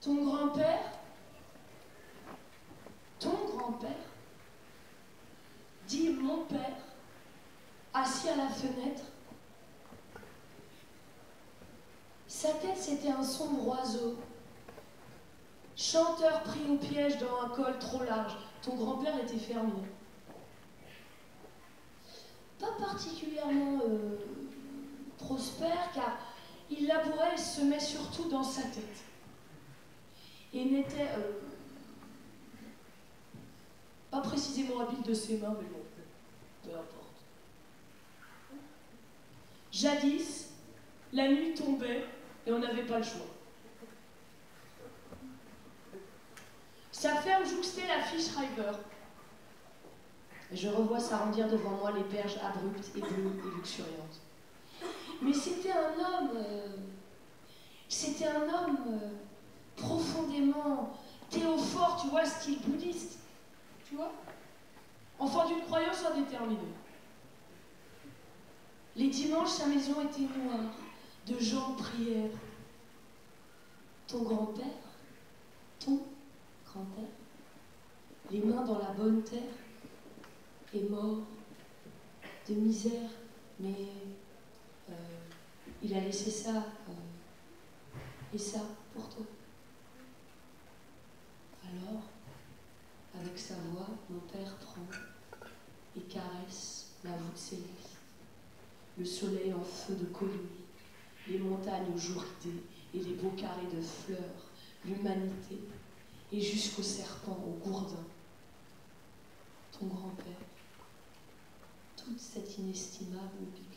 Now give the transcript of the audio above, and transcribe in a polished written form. Ton grand-père? Ton grand-père? Dit mon père, assis à la fenêtre. Sa tête, c'était un sombre oiseau. Chanteur pris au piège dans un col trop large. Ton grand-père était fermier. Pas particulièrement prospère, car il labourait et se met surtout dans sa tête. Et n'était pas précisément habile de ses mains, mais bon, peu importe. Jadis, la nuit tombait et on n'avait pas le choix. Sa ferme jouxtait la Fish River. Je revois s'arrondir devant moi les berges abruptes, éblouies et luxuriantes. Mais c'était un homme... profondément théophore, tu vois, style bouddhiste, tu vois, enfant d'une croyance indéterminée. Les dimanches, sa maison était noire, de gens en prière. Ton grand-père, les mains dans la bonne terre, est mort de misère, mais il a laissé ça et ça pour toi. Alors, avec sa voix, mon père prend et caresse la voûte céleste, le soleil en feu de colonies, les montagnes au jour idée et les beaux carrés de fleurs, l'humanité, et jusqu'au serpent, au gourdin. Ton grand-père, toute cette inestimable